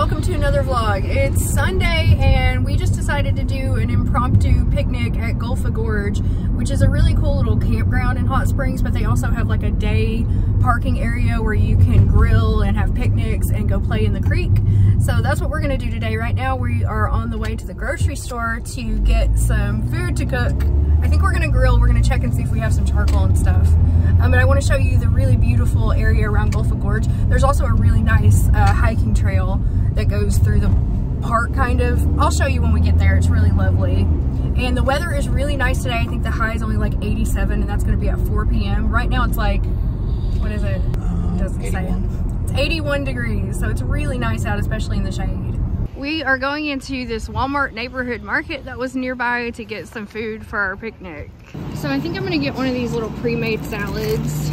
Welcome to another vlog. It's Sunday and we just decided to do an impromptu picnic at Gulpha Gorge, which is a really cool little campground in Hot Springs, but they also have like a day parking area where you can grill and have picnics and go play in the creek. So that's what we're gonna do today. Right now we are on the way to the grocery store to get some food to cook. I think we're gonna grill. We're gonna check and see if we have some charcoal and stuff. But I wanna show you the really beautiful area around Gulpha Gorge. There's also a really nice hiking trail that goes through the park kind of. I'll show you when we get there, it's really lovely. And the weather is really nice today. I think the high is only like 87 and that's gonna be at 4 p.m. Right now it's like, what is it? It doesn't say. It's 81 degrees, so it's really nice out, especially in the shade. We are going into this Walmart neighborhood market that was nearby to get some food for our picnic. So I think I'm gonna get one of these little pre-made salads.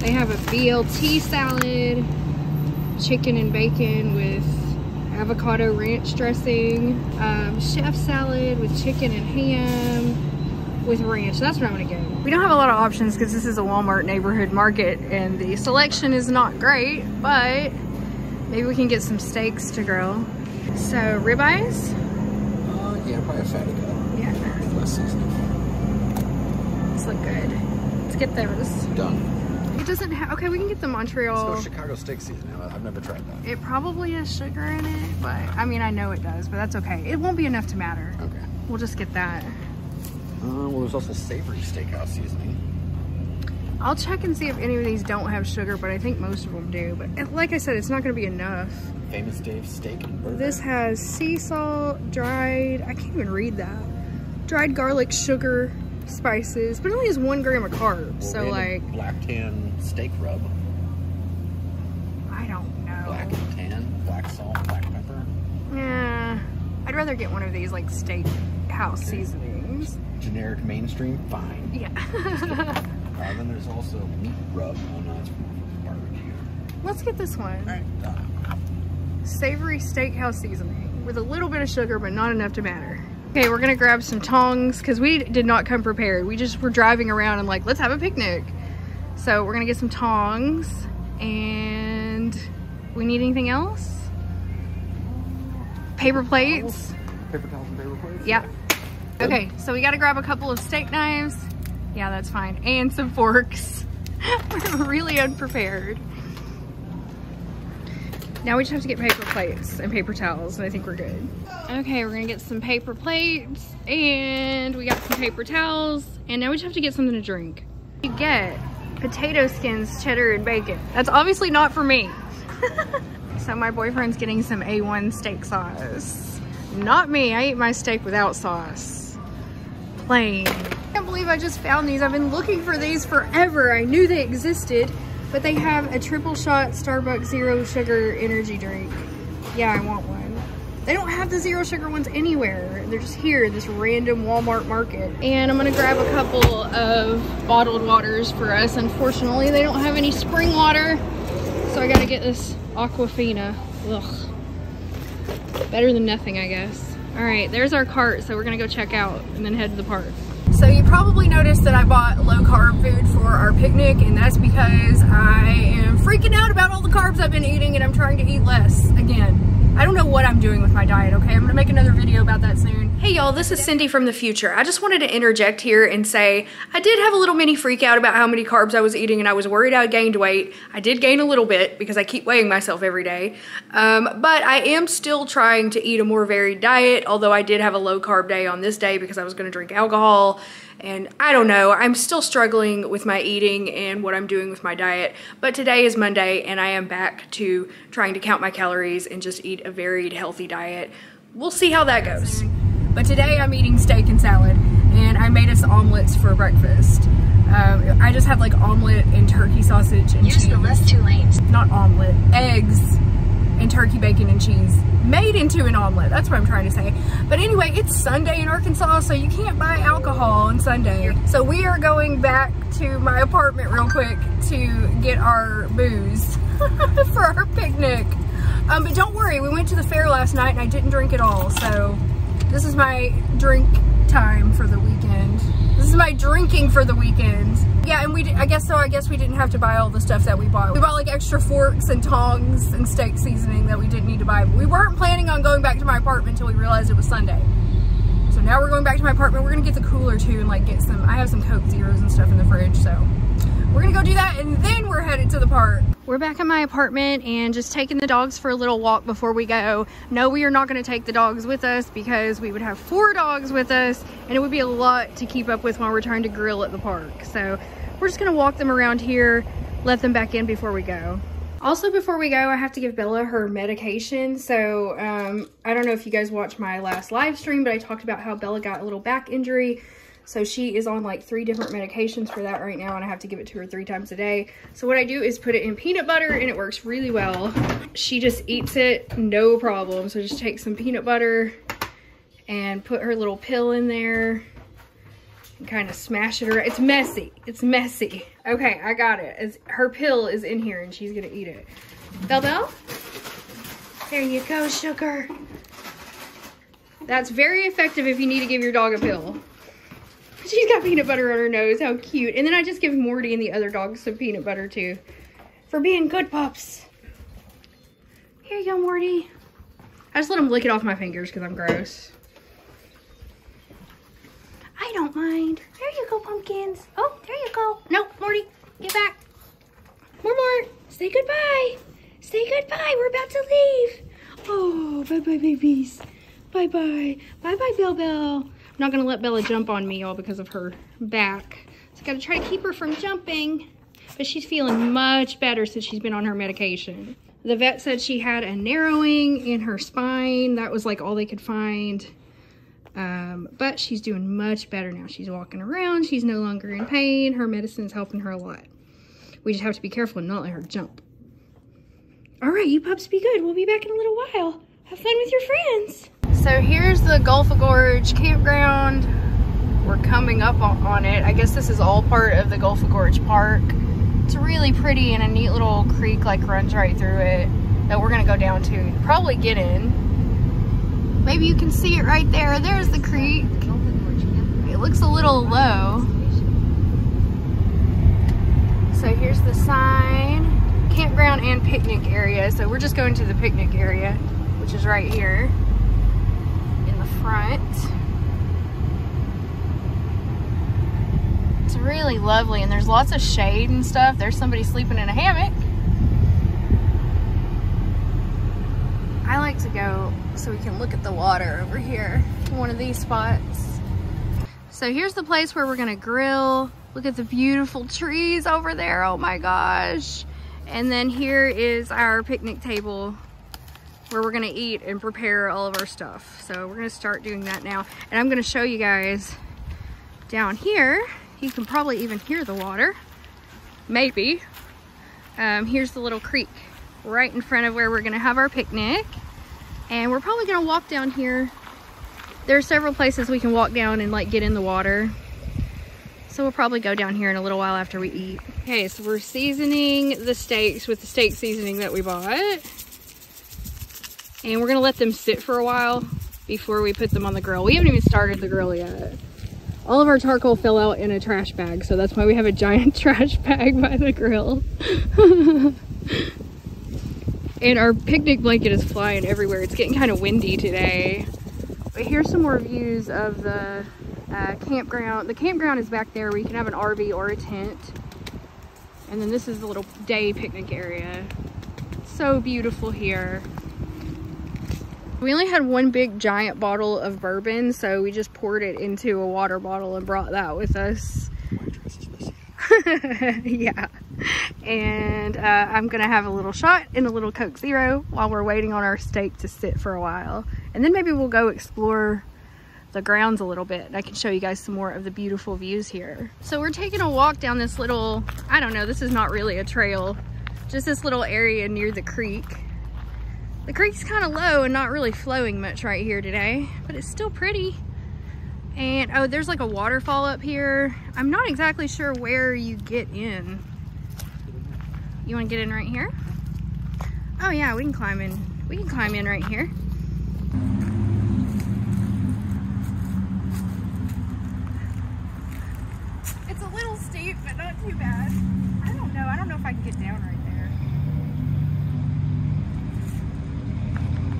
They have a BLT salad, chicken and bacon with avocado ranch dressing, chef salad with chicken and ham with ranch. That's what I'm gonna get. We don't have a lot of options because this is a Walmart neighborhood market and the selection is not great, but maybe we can get some steaks to grill. So, ribeyes? Yeah, probably a fatty cut. Yeah. Less seasoning. These look good. Let's get those. Done. It doesn't have, okay, we can get the Montreal. It's no Chicago steak seasoning. I've never tried that. It probably has sugar in it, but I mean, I know it does, but that's okay. It won't be enough to matter. Okay. We'll just get that. Well, there's also savory steakhouse seasoning. I'll check and see if any of these don't have sugar, but I think most of them do. But like I said, it's not going to be enough. Famous Dave's steak and burger. This has sea salt, dried, I can't even read that. Dried garlic, sugar, spices, but it only has 1 gram of carbs. Well, so like black tan steak rub. I don't know. Black and tan, black salt, black pepper. Yeah, I'd rather get one of these like steakhouse seasonings. Generic mainstream, fine. Yeah. Then there's also meat rub on us from barbecue. Let's get this one. All right, done. Savory steakhouse seasoning with a little bit of sugar, but not enough to matter. Okay, we're gonna grab some tongs because we did not come prepared. We just were driving around and like, let's have a picnic. So we're gonna get some tongs and we need anything else? Paper plates. Paper towels and paper plates? Yeah. Okay, so we gotta grab a couple of steak knives. Yeah, that's fine. And some forks. We're really unprepared. Now we just have to get paper plates and paper towels, and I think we're good. Okay, we're gonna get some paper plates, and we got some paper towels, and now we just have to get something to drink. You get potato skins, cheddar, and bacon. That's obviously not for me. So my boyfriend's getting some A1 steak sauce. Not me, I eat my steak without sauce. Plain. I can't believe I just found these. I've been looking for these forever. I knew they existed, but they have a triple shot Starbucks zero sugar energy drink. Yeah, I want one. They don't have the zero sugar ones anywhere. They're just here, this random Walmart market. And I'm gonna grab a couple of bottled waters for us. Unfortunately, they don't have any spring water, so I gotta get this Aquafina. Ugh. Better than nothing, I guess. All right, there's our cart, so we're gonna go check out and then head to the park. So you probably noticed that I bought low carb food for our picnic, and that's because I am freaking out about all the carbs I've been eating and I'm trying to eat less again. I don't know what I'm doing with my diet, okay? I'm gonna make another video about that soon. Hey y'all, this is Cindy from the future. I just wanted to interject here and say, I did have a little mini freak out about how many carbs I was eating and I was worried I gained weight. I did gain a little bit because I keep weighing myself every day. But I am still trying to eat a more varied diet, although I did have a low carb day on this day because I was gonna drink alcohol. And I don't know, I'm still struggling with my eating and what I'm doing with my diet, but today is Monday and I am back to trying to count my calories and just eat a varied healthy diet. We'll see how that goes. But today I'm eating steak and salad and I made us omelets for breakfast. I just have like omelet and turkey sausage and cheese. Use the last 2 lanes. Not omelet, eggs and turkey bacon and cheese made into an omelet. That's what I'm trying to say. But anyway, it's Sunday in Arkansas, so you can't buy alcohol on Sunday. So we are going back to my apartment real quick to get our booze for our picnic. But don't worry, we went to the fair last night and I didn't drink at all. So this is my drink time for the weekend. This is my drinking for the weekend. Yeah, and I guess we didn't have to buy all the stuff that we bought. We bought like extra forks and tongs and steak seasoning that we didn't need to buy. We weren't planning on going back to my apartment until we realized it was Sunday. So now we're going back to my apartment. We're gonna get the cooler too and like get some, I have some Coke Zeros and stuff in the fridge. So we're gonna go do that and then we're headed to the park. We're back at my apartment and just taking the dogs for a little walk before we go. No, we are not gonna take the dogs with us because we would have 4 dogs with us and it would be a lot to keep up with while we're trying to grill at the park. So we're just gonna walk them around here, let them back in before we go. Also, before we go, I have to give Bella her medication. So I don't know if you guys watched my last live stream, but I talked about how Bella got a little back injury. So she is on like 3 different medications for that right now and I have to give it to her 3 times a day. So what I do is put it in peanut butter and it works really well. She just eats it, no problem. So just take some peanut butter and put her little pill in there and kind of smash it around. It's messy, it's messy. Okay, I got it. Her pill is in here and she's gonna eat it. Bell Bell, there you go, sugar. That's very effective if you need to give your dog a pill. She's got peanut butter on her nose, how cute. And then I just give Morty and the other dogs some peanut butter too, for being good pups. Here you go, Morty. I just let him lick it off my fingers because I'm gross. I don't mind. There you go, pumpkins. Oh, there you go. No, Morty, get back. More. Say goodbye. Say goodbye, we're about to leave. Oh, bye-bye, babies. Bye-bye. Bye-bye, Bell Bell. I'm not gonna let Bella jump on me all because of her back. So I gotta try to keep her from jumping, but she's feeling much better since she's been on her medication. The vet said she had a narrowing in her spine. That was like all they could find. But she's doing much better now. She's walking around, she's no longer in pain. Her medicine's helping her a lot. We just have to be careful and not let her jump. All right, you pups be good. We'll be back in a little while. Have fun with your friends. So here's the Gulpha Gorge campground. We're coming up on it. I guess this is all part of the Gulpha Gorge Park. It's really pretty and a neat little creek like runs right through it that we're gonna go down to and probably get in. Maybe you can see it right there. There's the creek. It looks a little low. So here's the sign. Campground and picnic area. So we're just going to the picnic area, which is right here. Front. It's really lovely and there's lots of shade and stuff. There's somebody sleeping in a hammock. I like to go so we can look at the water over here, one of these spots. So here's the place where we're gonna grill. Look at the beautiful trees over there, oh my gosh. And then here is our picnic table where we're gonna eat and prepare all of our stuff. So we're gonna start doing that now. And I'm gonna show you guys down here. You can probably even hear the water, maybe. Here's the little creek right in front of where we're gonna have our picnic. And we're probably gonna walk down here. There are several places we can walk down and like get in the water. So we'll probably go down here in a little while after we eat. Okay, so we're seasoning the steaks with the steak seasoning that we bought. And we're gonna let them sit for a while before we put them on the grill. We haven't even started the grill yet. All of our charcoal fell out in a trash bag, so that's why we have a giant trash bag by the grill. And our picnic blanket is flying everywhere. It's getting kind of windy today. But here's some more views of the campground. The campground is back there where you can have an RV or a tent. And then this is the little day picnic area. It's so beautiful here. We only had one big giant bottle of bourbon, so we just poured it into a water bottle and brought that with us. Yeah. And I'm gonna have a little shot and a little Coke Zero while we're waiting on our steak to sit for a while. And then maybe we'll go explore the grounds a little bit. I can show you guys some more of the beautiful views here. So we're taking a walk down this little, I don't know, this is not really a trail, just this little area near the creek. The creek's kind of low and not really flowing much right here today, but it's still pretty. And oh, there's like a waterfall up here. I'm not exactly sure where you get in. You want to get in right here? Oh yeah, we can climb in. We can climb in right here. down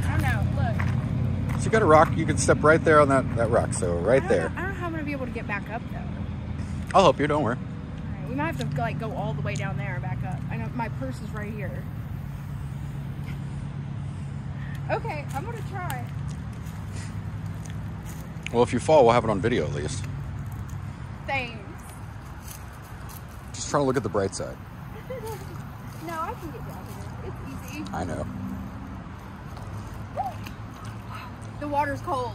right there. I know, look. So you got a rock, you could step right there on that rock, so right there. I don't know how I'm going to be able to get back up, though. I'll help you, don't worry. All right, we might have to, like, go all the way down there and back up. I know, my purse is right here. Okay, I'm going to try. Well, if you fall, we'll have it on video, at least. Thanks. Just trying to look at the bright side. No, I can get down here. It's easy. I know. The water's cold.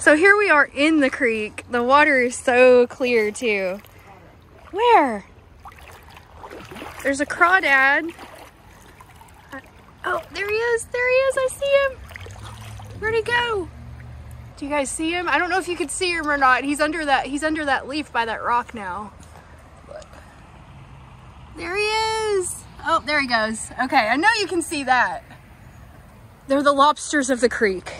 So here we are in the creek. The water is so clear, too. Where? There's a crawdad. Oh, there he is. There he is. I see him. Where'd he go? Do you guys see him? I don't know if you could see him or not. He's under that leaf by that rock now. But there he is. Oh, there he goes. Okay, I know you can see that. They're the lobsters of the creek.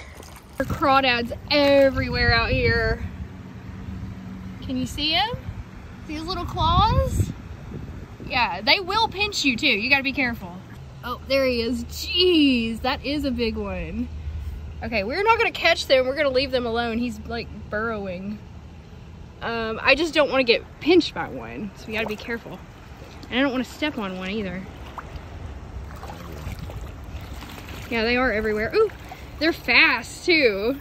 There are crawdads everywhere out here. Can you see him? These little claws? Yeah, they will pinch you too. You gotta be careful. Oh, there he is. Jeez, that is a big one. Okay, we're not gonna catch them. We're gonna leave them alone. He's like burrowing. I just don't want to get pinched by one, so you gotta be careful. And I don't want to step on one either. Yeah, they are everywhere. Ooh, they're fast too.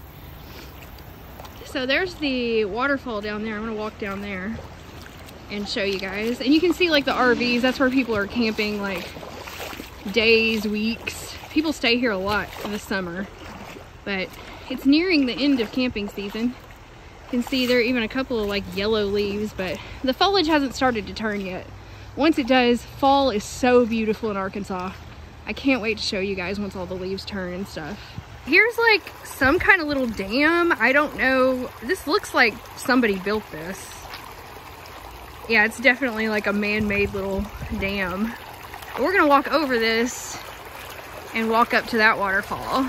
So there's the waterfall down there. I'm gonna walk down there and show you guys. And you can see like the RVs. That's where people are camping like days, weeks. People stay here a lot in the summer. But it's nearing the end of camping season. You can see there are even a couple of like yellow leaves, but the foliage hasn't started to turn yet. Once it does, fall is so beautiful in Arkansas. I can't wait to show you guys once all the leaves turn and stuff. Here's like some kind of little dam. I don't know. This looks like somebody built this. Yeah, it's definitely like a man-made little dam. But we're gonna walk over this and walk up to that waterfall.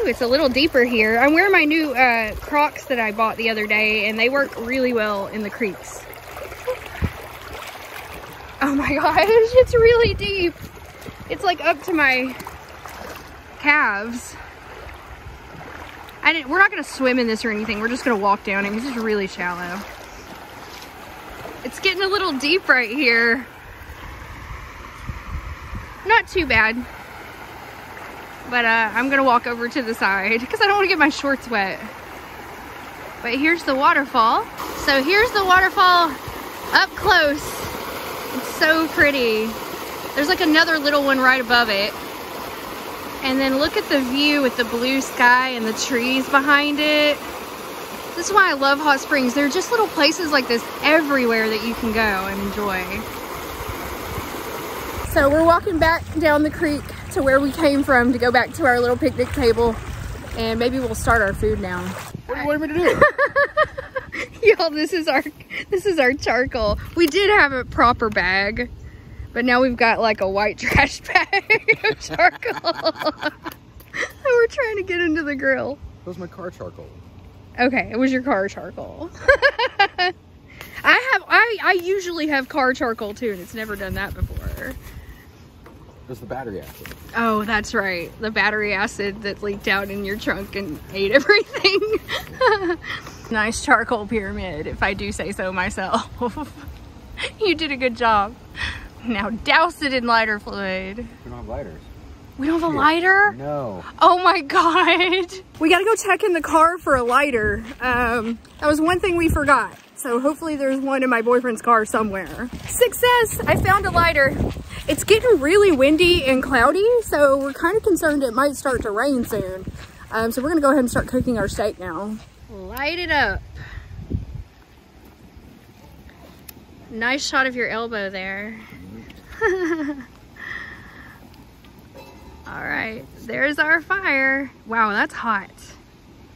Ooh, it's a little deeper here. I'm wearing my new Crocs that I bought the other day, and they work really well in the creeks. Oh my gosh, it's really deep. It's like up to my calves. We're not gonna swim in this or anything. We're just gonna walk down it. This is really shallow. It's getting a little deep right here. Not too bad. But I'm gonna walk over to the side because I don't wanna get my shorts wet. But here's the waterfall. So here's the waterfall up close. It's so pretty. There's like another little one right above it. And then look at the view with the blue sky and the trees behind it. This is why I love hot springs. There are just little places like this everywhere that you can go and enjoy. So we're walking back down the creek to where we came from to go back to our little picnic table. And maybe we'll start our food now. What do you want me to do? Y'all, this is our charcoal. We did have a proper bag, but now we've got like a white trash bag of charcoal. And we're trying to get into the grill. That was my car charcoal. Okay, it was your car charcoal. I usually have car charcoal too, and it's never done that before. There's the battery acid. Oh, that's right. The battery acid that leaked out in your trunk and ate everything. Nice charcoal pyramid, if I do say so myself. You did a good job. Now douse it in lighter fluid. We don't have lighters. We don't have a lighter? No. Oh my God. We gotta go check in the car for a lighter. That was one thing we forgot. So hopefully there's one in my boyfriend's car somewhere. Success, I found a lighter. It's getting really windy and cloudy, so we're kind of concerned it might start to rain soon. So we're gonna go ahead and start cooking our steak now. Light it up. Nice shot of your elbow there. All right, there's our fire. Wow, that's hot.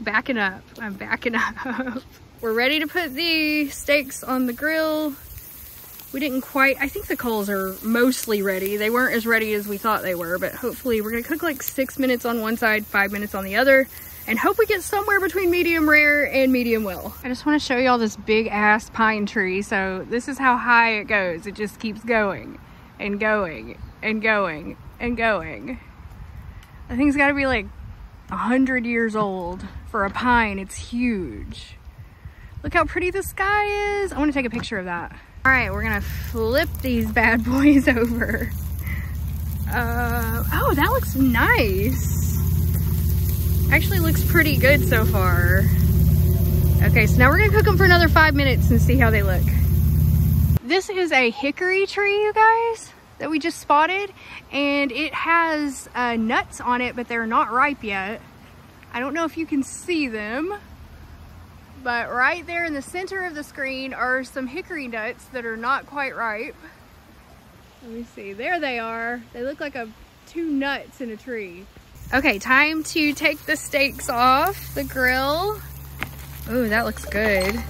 Backing up, I'm backing up. We're ready to put the steaks on the grill. We didn't quite, I think the coals are mostly ready. They weren't as ready as we thought they were, but hopefully we're gonna cook like 6 minutes on one side, 5 minutes on the other, and hope we get somewhere between medium rare and medium well. I just wanna show y'all this big ass pine tree. So this is how high it goes. It just keeps going and going and going and going. I think it's gotta be like 100 years old for a pine. It's huge. Look how pretty the sky is. I wanna take a picture of that. All right, we're gonna flip these bad boys over. Oh, that looks nice. Actually looks pretty good so far. Okay, so now we're gonna cook them for another 5 minutes and see how they look. This is a hickory tree, you guys, that we just spotted, and it has nuts on it, but they're not ripe yet. I don't know if you can see them, but right there in the center of the screen are some hickory nuts that are not quite ripe. Let me see, there they are. They look like two nuts in a tree. Okay, time to take the steaks off the grill. Ooh, that looks good. And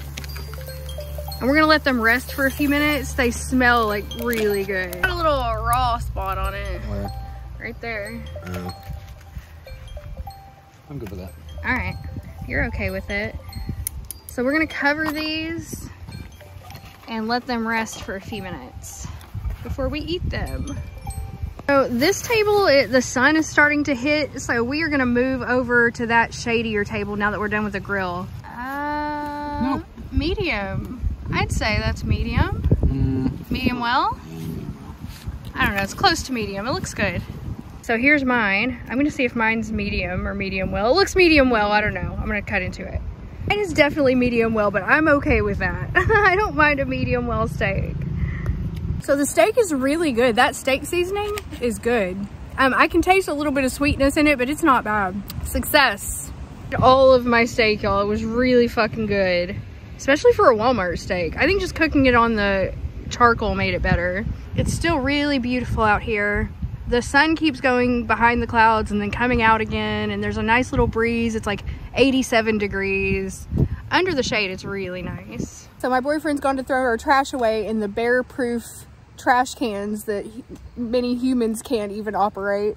we're gonna let them rest for a few minutes. They smell like really good. Got a little raw spot on it. Where? Right there. I'm good with that. All right, you're okay with it. So we're gonna cover these and let them rest for a few minutes before we eat them. So this table, the sun is starting to hit, so we are gonna move over to that shadier table now that we're done with the grill. Nope. Medium, I'd say that's medium. Medium well? I don't know, it's close to medium, it looks good. So here's mine. I'm gonna see if mine's medium or medium well. It looks medium well, I don't know, I'm gonna cut into it. It is definitely medium well, but I'm okay with that. I don't mind a medium well steak. So the steak is really good. That steak seasoning is good. I can taste a little bit of sweetness in it, but it's not bad. Success. All of my steak, y'all, it was really fucking good. Especially for a Walmart steak. I think just cooking it on the charcoal made it better. It's still really beautiful out here. The sun keeps going behind the clouds and then coming out again, and there's a nice little breeze. It's like 87 degrees. Under the shade, it's really nice. So my boyfriend's gone to throw our trash away in the bear-proof trash cans that many humans can't even operate.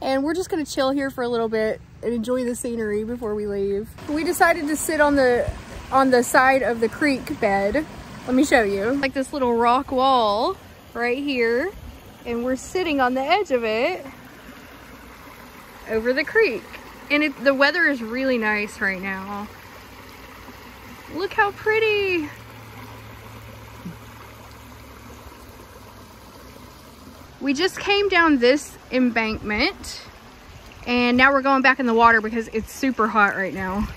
And we're just gonna chill here for a little bit and enjoy the scenery before we leave. We decided to sit on the side of the creek bed. Let me show you. Like this little rock wall right here. And we're sitting on the edge of it over the creek. And the weather is really nice right now. Look how pretty. We just came down this embankment and now we're going back in the water because it's super hot right now.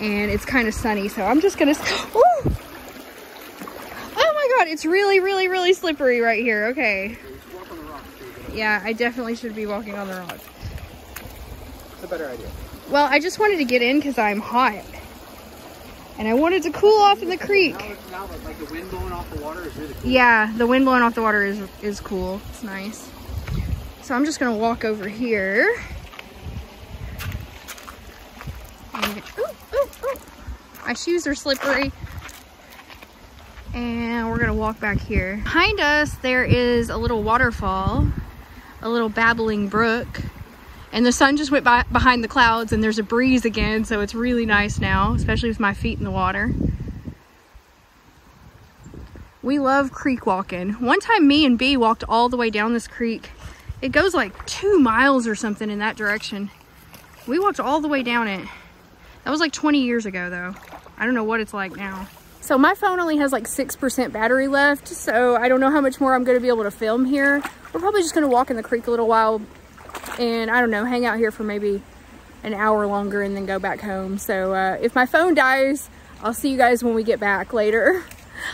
And it's kind of sunny, so I'm just gonna, ooh! It's really, really, really slippery right here. Okay. Yeah, I definitely should be walking on the rocks. That's a better idea. Well, I just wanted to get in because I'm hot. And I wanted to cool off in the creek. Now, like the wind blowing off the water is really cool. Yeah, the wind blowing off the water is cool. It's nice. So I'm just going to walk over here. And, ooh, ooh, ooh. My shoes are slippery. And we're gonna walk back here. Behind us, there is a little waterfall, a little babbling brook, and the sun just went by behind the clouds and there's a breeze again, so it's really nice now, especially with my feet in the water. We love creek walking. One time me and B walked all the way down this creek. It goes like 2 miles or something in that direction. We walked all the way down it. That was like 20 years ago though. I don't know what it's like now. So my phone only has like 6% battery left, so I don't know how much more I'm going to be able to film here. We're probably just going to walk in the creek a little while and, I don't know, hang out here for maybe an hour longer and then go back home. So if my phone dies, I'll see you guys when we get back later.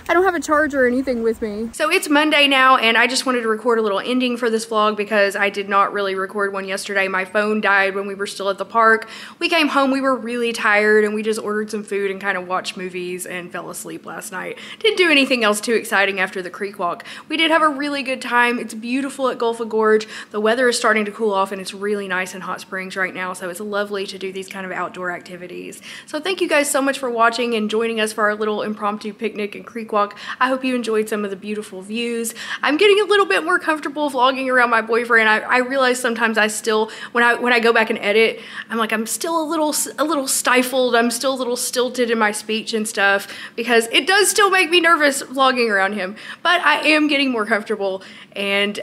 I don't have a charger or anything with me. So it's Monday now, and I just wanted to record a little ending for this vlog because I did not really record one yesterday. My phone died when we were still at the park. We came home, we were really tired, and we just ordered some food and kind of watched movies and fell asleep last night. Didn't do anything else too exciting after the creek walk. We did have a really good time. It's beautiful at Gulpha Gorge. The weather is starting to cool off, and it's really nice in Hot Springs right now, so it's lovely to do these kind of outdoor activities. So thank you guys so much for watching and joining us for our little impromptu picnic and creek creek walk. I hope you enjoyed some of the beautiful views. I'm getting a little bit more comfortable vlogging around my boyfriend. I realize sometimes I still, when I go back and edit, I'm like, I'm still a little stifled. I'm still a little stilted in my speech and stuff because it does still make me nervous vlogging around him, but I am getting more comfortable, and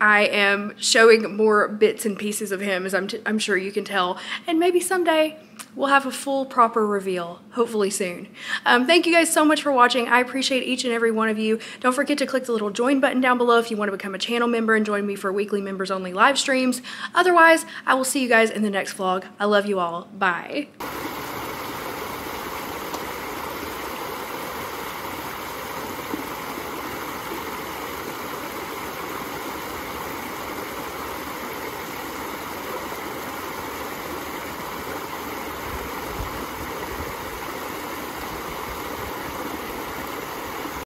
I am showing more bits and pieces of him, as I'm sure you can tell, and maybe someday we'll have a full proper reveal, hopefully soon. Thank you guys so much for watching. I appreciate each and every one of you. Don't forget to click the little join button down below if you want to become a channel member and join me for weekly members only live streams. Otherwise, I will see you guys in the next vlog. I love you all. Bye.